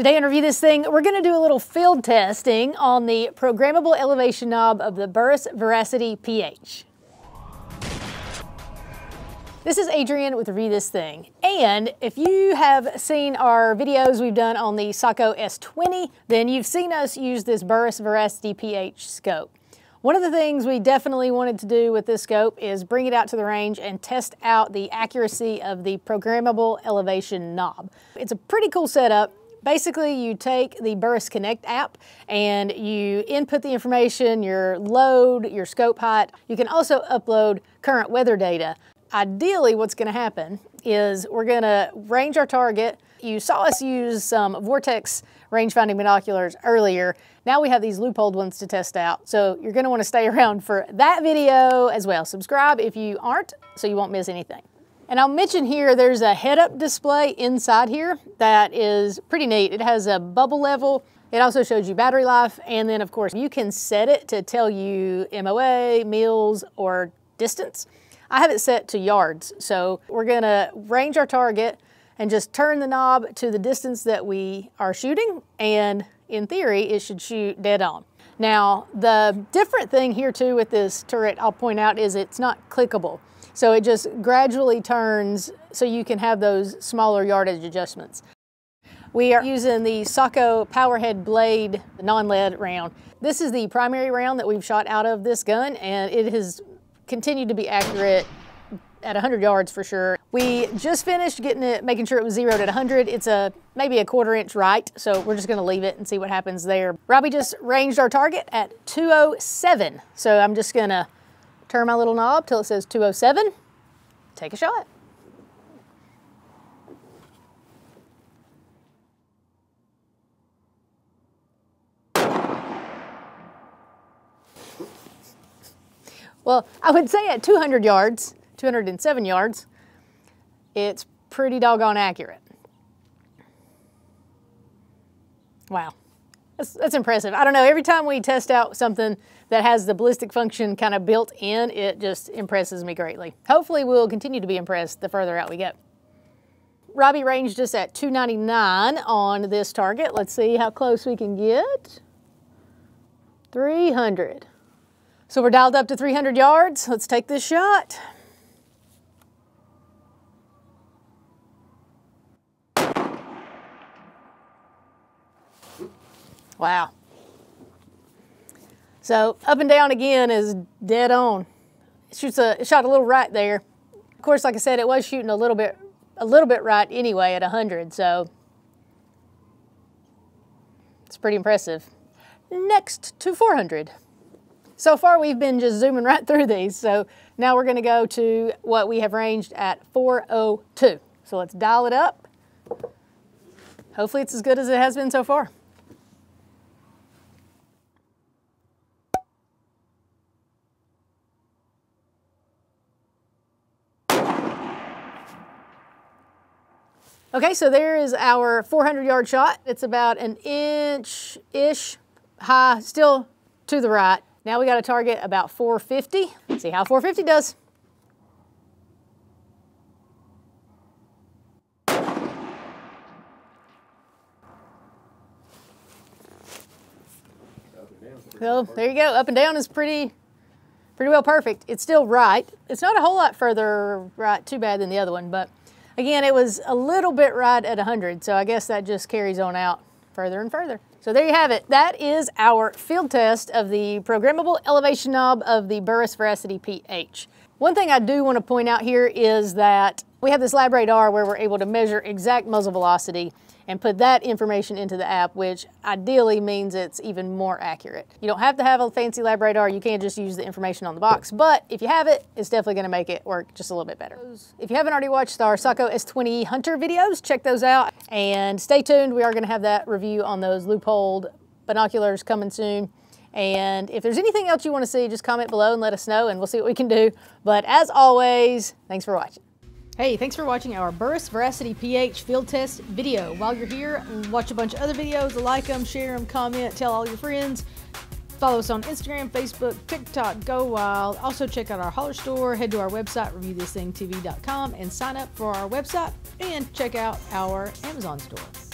Today on Review This Thing, we're going to do a little field testing on the programmable elevation knob of the Burris Veracity PH. This is Adrian with Review This Thing. And if you have seen our videos we've done on the Sako S20, then you've seen us use this Burris Veracity PH scope. One of the things we definitely wanted to do with this scope is bring it out to the range and test out the accuracy of the programmable elevation knob. It's a pretty cool setup. Basically, you take the Burris Connect app and you input the information, your load, your scope height. You can also upload current weather data. Ideally, what's going to happen is we're going to range our target. You saw us use some Vortex range-finding binoculars earlier. Now we have these Leupold ones to test out. So you're going to want to stay around for that video as well. Subscribe if you aren't, so you won't miss anything. And I'll mention here, there's a head-up display inside here that is pretty neat. It has a bubble level. It also shows you battery life. And then, of course, you can set it to tell you MOA, mils, or distance. I have it set to yards, so we're gonna range our target and just turn the knob to the distance that we are shooting, and in theory, it should shoot dead on. Now, the different thing here too with this turret, I'll point out, is it's not clickable. So it just gradually turns so you can have those smaller yardage adjustments. We are using the Sako Powerhead Blade non-lead round. This is the primary round that we've shot out of this gun, and it has continued to be accurate at 100 yards for sure. We just finished getting it, making sure it was zeroed at 100. It's maybe a quarter-inch right, so we're just gonna leave it and see what happens there. Robbie just ranged our target at 207, so I'm just gonna turn my little knob till it says 207, take a shot. Well, I would say at 200 yards, 207 yards, it's pretty doggone accurate. Wow, that's impressive. I don't know, every time we test out something that has the ballistic function kind of built in, it just impresses me greatly. Hopefully we'll continue to be impressed the further out we go. Robbie ranged us at 299 on this target. Let's see how close we can get. 300. So we're dialed up to 300 yards. Let's take this shot. Wow. So up and down again is dead on. It shot a little right there. Of course, like I said, it was shooting a little bit right anyway at 100. So it's pretty impressive. Next to 400. So far, we've been just zooming right through these, so now we're gonna go to what we have ranged at 402. So let's dial it up. Hopefully it's as good as it has been so far. Okay, so there is our 400-yard shot. It's about an inch-ish high, still to the right. Now we got a target about 450. Let's see how 450 does. So there you go. Up and down is pretty well perfect. It's still right. It's not a whole lot further right too bad than the other one, but again, it was a little bit right at 100, so I guess that just carries on out further and further. So there you have it. That is our field test of the programmable elevation knob of the Burris Veracity PH. One thing I do want to point out here is that we have this LabRadar where we're able to measure exact muzzle velocity and put that information into the app, which ideally means it's even more accurate. You don't have to have a fancy LabRadar. You can just use the information on the box, but if you have it, it's definitely going to make it work just a little bit better. If you haven't already watched our Sako S20 Hunter videos, check those out and stay tuned. We are going to have that review on those Leupold binoculars coming soon. And if there's anything else you want to see, just comment below and let us know and we'll see what we can do. But as always, thanks for watching. Hey, thanks for watching our Burris Veracity PH field test video. While you're here, watch a bunch of other videos, like them, share them, comment, tell all your friends. Follow us on Instagram, Facebook, TikTok, Go Wild. Also check out our Holler store, head to our website, ReviewThisThingTV.com, and sign up for our website and check out our Amazon store.